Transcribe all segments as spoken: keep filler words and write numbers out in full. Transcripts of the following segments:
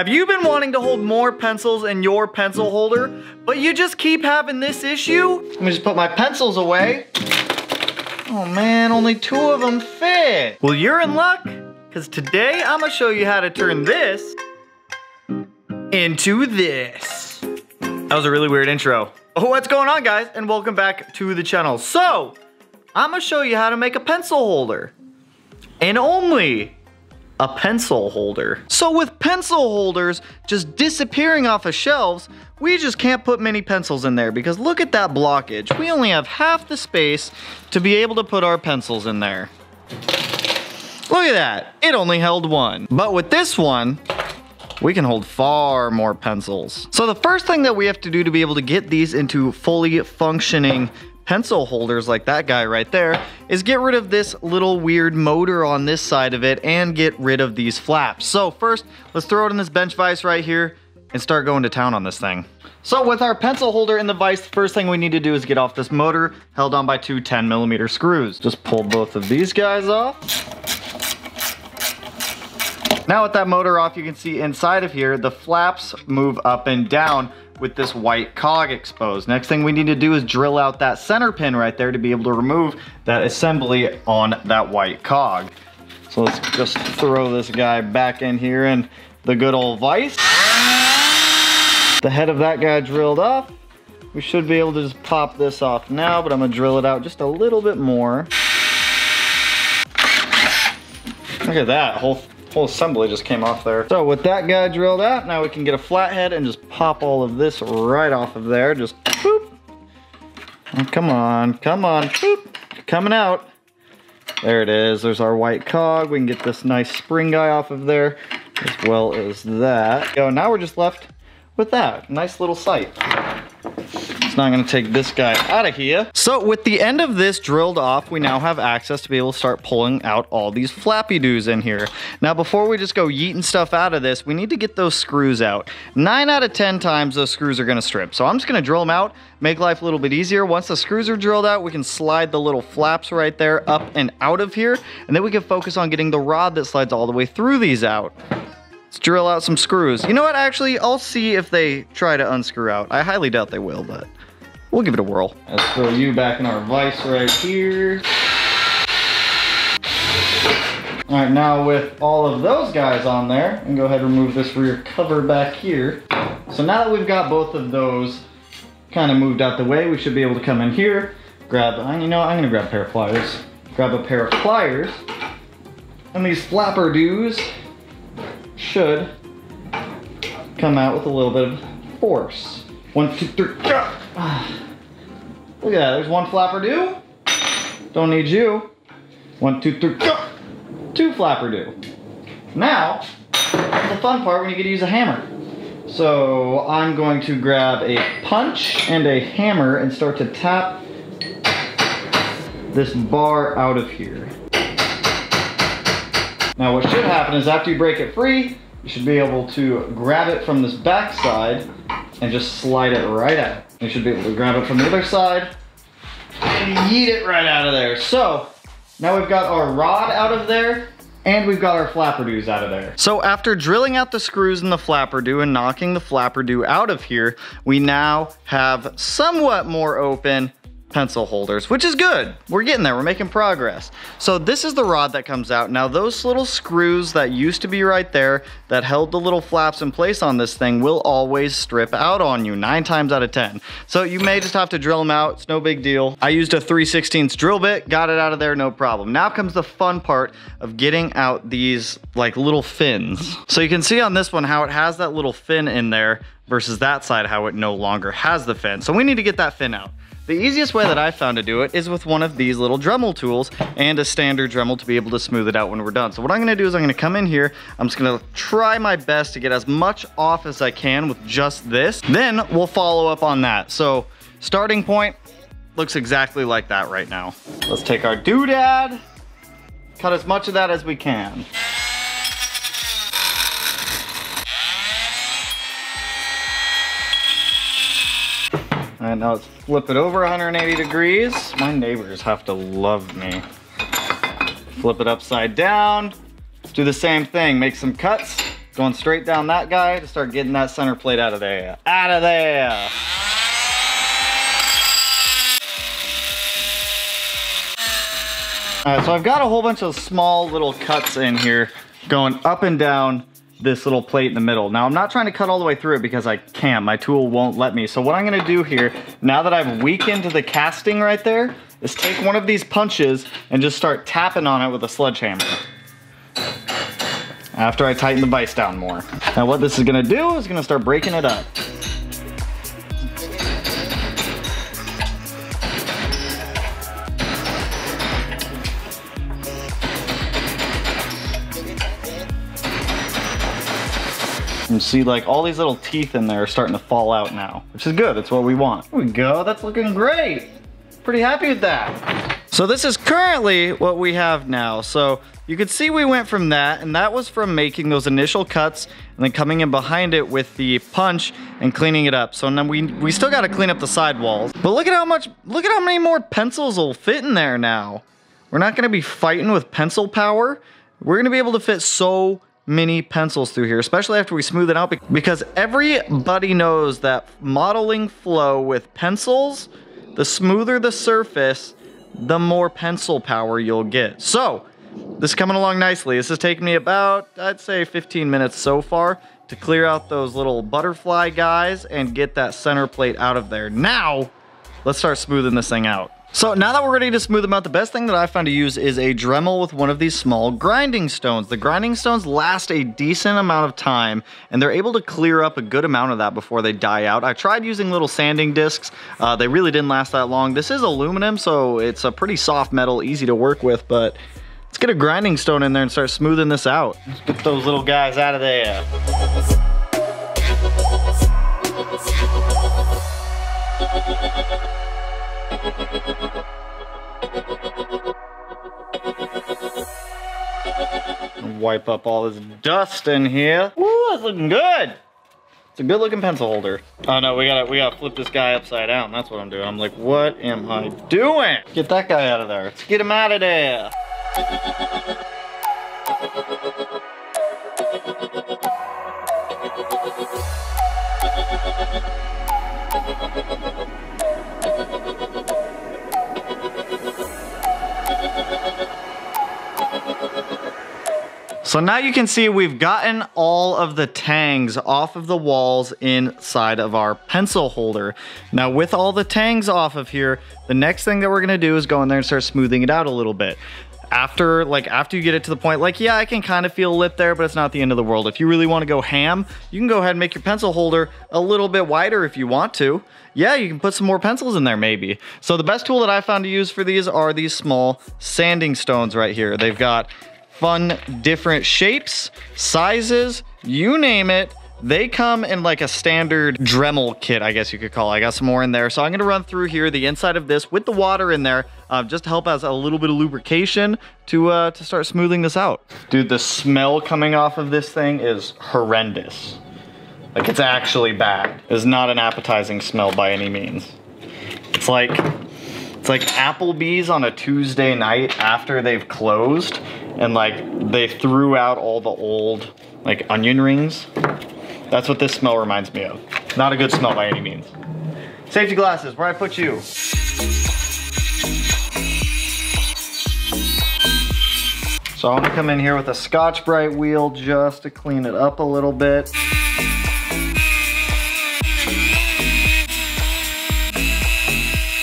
Have you been wanting to hold more pencils in your pencil holder, but you just keep having this issue? Let me just put my pencils away. Oh man, only two of them fit. Well, you're in luck, because today I'm gonna show you how to turn this into this. That was a really weird intro. Oh, what's going on, guys? And welcome back to the channel. So, I'm gonna show you how to make a pencil holder. And only a pencil holder. So with pencil holders just disappearing off of shelves, we just can't put many pencils in there because look at that blockage. We only have half the space to be able to put our pencils in there. Look at that, it only held one. But with this one, we can hold far more pencils. So the first thing that we have to do to be able to get these into fully functioning pencil holders like that guy right there is get rid of this little weird motor on this side of it and get rid of these flaps. So first, let's throw it in this bench vise right here and start going to town on this thing. So with our pencil holder in the vise, the first thing we need to do is get off this motor held on by two ten millimeter screws. Just pull both of these guys off. Now with that motor off, you can see inside of here, the flaps move up and down with this white cog exposed. Next thing we need to do is drill out that center pin right there to be able to remove that assembly on that white cog. So let's just throw this guy back in here and the good old vise. The head of that guy drilled up. We should be able to just pop this off now, but I'm gonna drill it out just a little bit more. Look at that, whole Whole assembly just came off there. So with that guy drilled out, now we can get a flathead and just pop all of this right off of there. Just boop. Oh, come on, come on, boop. Coming out. There it is, there's our white cog. We can get this nice spring guy off of there as well as that. So now we're just left with that. Nice little sight. It's not gonna take this guy out of here. So with the end of this drilled off, we now have access to be able to start pulling out all these flappy doos in here. Now before we just go yeeting stuff out of this, we need to get those screws out. nine out of ten times those screws are gonna strip. So I'm just gonna drill them out, make life a little bit easier. Once the screws are drilled out, we can slide the little flaps right there up and out of here. And then we can focus on getting the rod that slides all the way through these out. Let's drill out some screws. You know what, actually, I'll see if they try to unscrew out. I highly doubt they will, but we'll give it a whirl. Let's throw you back in our vise right here. All right, now with all of those guys on there, I'm gonna go ahead and remove this rear cover back here. So now that we've got both of those kind of moved out the way, we should be able to come in here, grab, you know, I'm gonna grab a pair of pliers. Grab a pair of pliers, and these flapper doos should come out with a little bit of force. One, two, three, go. Look at that, there's one flapper do. Don't need you. One, two, three, go. Two flapper do. Now, the fun part when you get to use a hammer. So I'm going to grab a punch and a hammer and start to tap this bar out of here. Now what should happen is after you break it free, you should be able to grab it from this back side and just slide it right out. You should be able to grab it from the other side and yeet it right out of there. So now we've got our rod out of there and we've got our flapper doos out of there. So after drilling out the screws in the flapper do and knocking the flapper do out of here, we now have somewhat more open pencil holders, which is good. We're getting there, we're making progress. So this is the rod that comes out. Now those little screws that used to be right there that held the little flaps in place on this thing will always strip out on you nine times out of ten. So you may just have to drill them out, it's no big deal. I used a three sixteenths drill bit, got it out of there, no problem. Now comes the fun part of getting out these like little fins. So you can see on this one how it has that little fin in there versus that side how it no longer has the fin. So we need to get that fin out. The easiest way that I found to do it is with one of these little Dremel tools and a standard Dremel to be able to smooth it out when we're done. So what I'm gonna do is I'm gonna come in here, I'm just gonna try my best to get as much off as I can with just this. Then we'll follow up on that. So starting point looks exactly like that right now. Let's take our doodad, cut as much of that as we can. All right, now let's flip it over one hundred eighty degrees. My neighbors have to love me. Flip it upside down. Let's do the same thing. Make some cuts. Going straight down that guy to start getting that center plate out of there. Out of there. All right, so I've got a whole bunch of small little cuts in here going up and down this little plate in the middle. Now I'm not trying to cut all the way through it because I can't, my tool won't let me. So what I'm gonna do here, now that I've weakened the casting right there, is take one of these punches and just start tapping on it with a sledgehammer. After I tighten the vise down more. Now what this is gonna do is gonna start breaking it up. And see, like, all these little teeth in there are starting to fall out now, which is good, it's what we want. There we go, that's looking great. Pretty happy with that. So this is currently what we have now. So you can see we went from that, and that was from making those initial cuts and then coming in behind it with the punch and cleaning it up. So now we, we still gotta clean up the sidewalls. But look at how much, look at how many more pencils will fit in there now. We're not gonna be fighting with pencil power. We're gonna be able to fit so many pencils through here, especially after we smooth it out, because everybody knows that modeling flow with pencils, the smoother the surface, the more pencil power you'll get. So this is coming along nicely. This has taken me about, I'd say fifteen minutes so far to clear out those little butterfly guys and get that center plate out of there. Now, let's start smoothing this thing out. So now that we're ready to smooth them out, the best thing that I found to use is a Dremel with one of these small grinding stones. The grinding stones last a decent amount of time, and they're able to clear up a good amount of that before they die out. I tried using little sanding discs. Uh, they really didn't last that long. This is aluminum, so it's a pretty soft metal, easy to work with, but let's get a grinding stone in there and start smoothing this out. Let's get those little guys out of there. Wipe up all this dust in here. Ooh, that's looking good. It's a good looking pencil holder. Oh no, we gotta we gotta flip this guy upside down. That's what I'm doing. I'm like, what am I doing? Get that guy out of there. Let's get him out of there. So now you can see we've gotten all of the tangs off of the walls inside of our pencil holder. Now with all the tangs off of here, the next thing that we're gonna do is go in there and start smoothing it out a little bit. After, like, after you get it to the point, like, yeah, I can kind of feel a lip there, but it's not the end of the world. If you really want to go ham, you can go ahead and make your pencil holder a little bit wider if you want to. Yeah, you can put some more pencils in there maybe. So the best tool that I found to use for these are these small sanding stones right here. They've got fun, different shapes, sizes, you name it. They come in like a standard Dremel kit, I guess you could call it. I got some more in there. So I'm gonna run through here the inside of this with the water in there, uh, just to help as a little bit of lubrication to, uh, to start smoothing this out. Dude, the smell coming off of this thing is horrendous. Like, it's actually bad. It's not an appetizing smell by any means. It's like, it's like Applebee's on a Tuesday night after they've closed and like they threw out all the old like onion rings. That's what this smell reminds me of. Not a good smell by any means. Safety glasses, where I put you. So I'm gonna come in here with a Scotch-Brite wheel just to clean it up a little bit.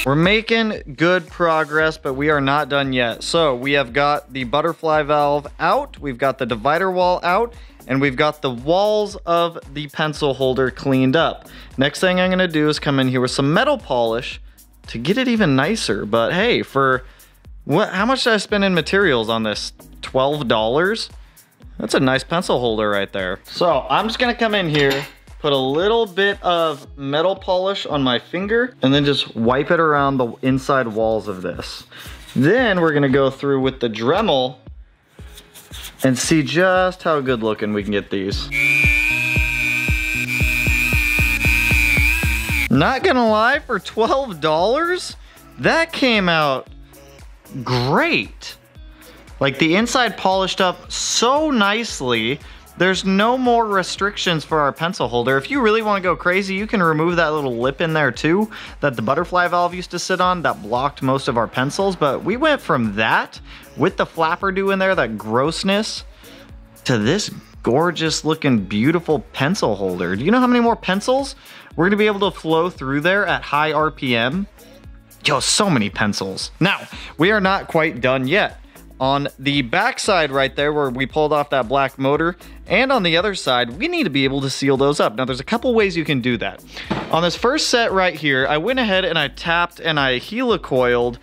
We're making good progress, but we are not done yet. So we have got the butterfly valve out, we've got the divider wall out, and we've got the walls of the pencil holder cleaned up. Next thing I'm gonna do is come in here with some metal polish to get it even nicer. But hey, for what? How much did I spend in materials on this? twelve dollars? That's a nice pencil holder right there. So I'm just gonna come in here, put a little bit of metal polish on my finger, and then just wipe it around the inside walls of this. Then we're gonna go through with the Dremel and see just how good looking we can get these. Not gonna lie, for twelve dollars, that came out great. Like, the inside polished up so nicely. There's no more restrictions for our pencil holder. If you really want to go crazy, you can remove that little lip in there too that the butterfly valve used to sit on that blocked most of our pencils. But we went from that with the flapper do in there, that grossness, to this gorgeous looking beautiful pencil holder. Do you know how many more pencils we're going to be able to flow through there at high R P M? Yo, so many pencils. Now, we are not quite done yet. On the back side right there where we pulled off that black motor, and on the other side, we need to be able to seal those up. Now there's a couple ways you can do that. On this first set right here, I went ahead and I tapped and I helicoiled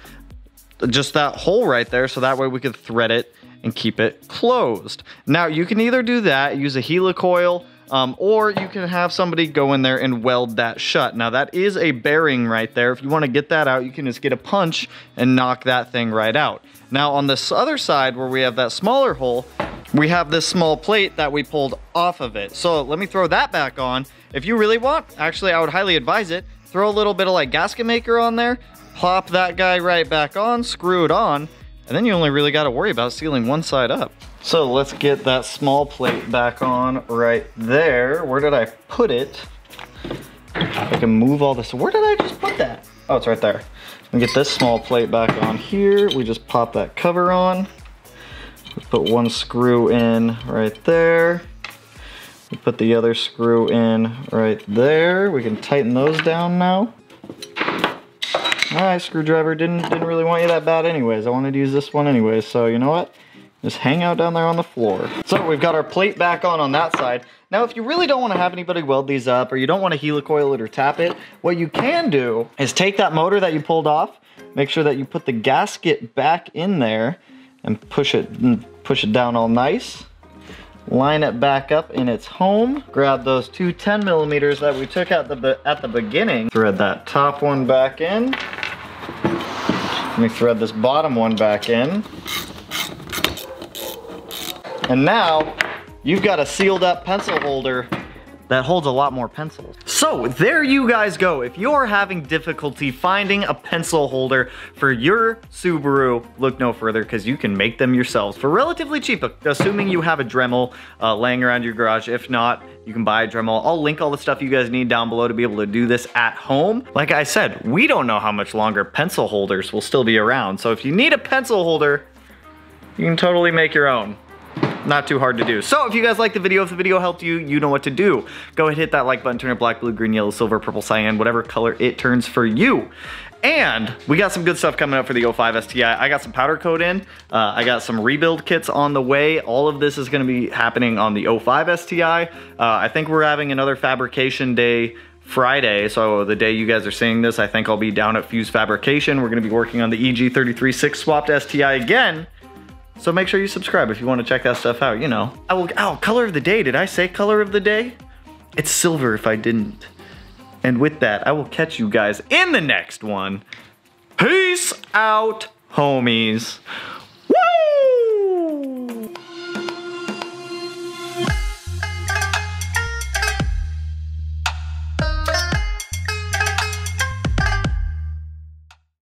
just that hole right there so that way we could thread it and keep it closed. Now you can either do that, use a helicoil, Um, or you can have somebody go in there and weld that shut. Now that is a bearing right there. If you want to get that out, you can just get a punch and knock that thing right out. Now on this other side where we have that smaller hole, we have this small plate that we pulled off of it. So let me throw that back on. If you really want, actually I would highly advise it, throw a little bit of like gasket maker on there, pop that guy right back on, screw it on, and then you only really got to worry about sealing one side up. So let's get that small plate back on right there. Where did I put it? I can move all this. Where did I just put that? Oh, it's right there. Let me get this small plate back on here. We just pop that cover on. We put one screw in right there. We put the other screw in right there. We can tighten those down now. All right, screwdriver, didn't, didn't really want you that bad anyways. I wanted to use this one anyways, so you know what? Just hang out down there on the floor. So we've got our plate back on on that side. Now, if you really don't want to have anybody weld these up or you don't want to helicoil it or tap it, what you can do is take that motor that you pulled off, make sure that you put the gasket back in there and push it, push it down all nice. Line it back up in its home. Grab those two ten millimeters that we took out the at the beginning. Thread that top one back in. Let me thread this bottom one back in. And now you've got a sealed up pencil holder that holds a lot more pencils. So there you guys go. If you're having difficulty finding a pencil holder for your Subaru, look no further because you can make them yourselves for relatively cheap, assuming you have a Dremel uh, laying around your garage. If not, you can buy a Dremel. I'll link all the stuff you guys need down below to be able to do this at home. Like I said, we don't know how much longer pencil holders will still be around. So if you need a pencil holder, you can totally make your own. Not too hard to do. So if you guys liked the video, if the video helped you, you know what to do. Go ahead, hit that like button, turn it black, blue, green, yellow, silver, purple, cyan, whatever color it turns for you. And we got some good stuff coming up for the oh five S T I. I got some powder coat in. Uh, I got some rebuild kits on the way. All of this is gonna be happening on the oh five S T I. Uh, I think we're having another fabrication day Friday, so the day you guys are seeing this, I think I'll be down at Fuse Fabrication. We're gonna be working on the E G three thirty-six swapped S T I again. So make sure you subscribe if you want to check that stuff out, you know. I will, oh, color of the day. Did I say color of the day? It's silver if I didn't. And with that, I will catch you guys in the next one. Peace out, homies.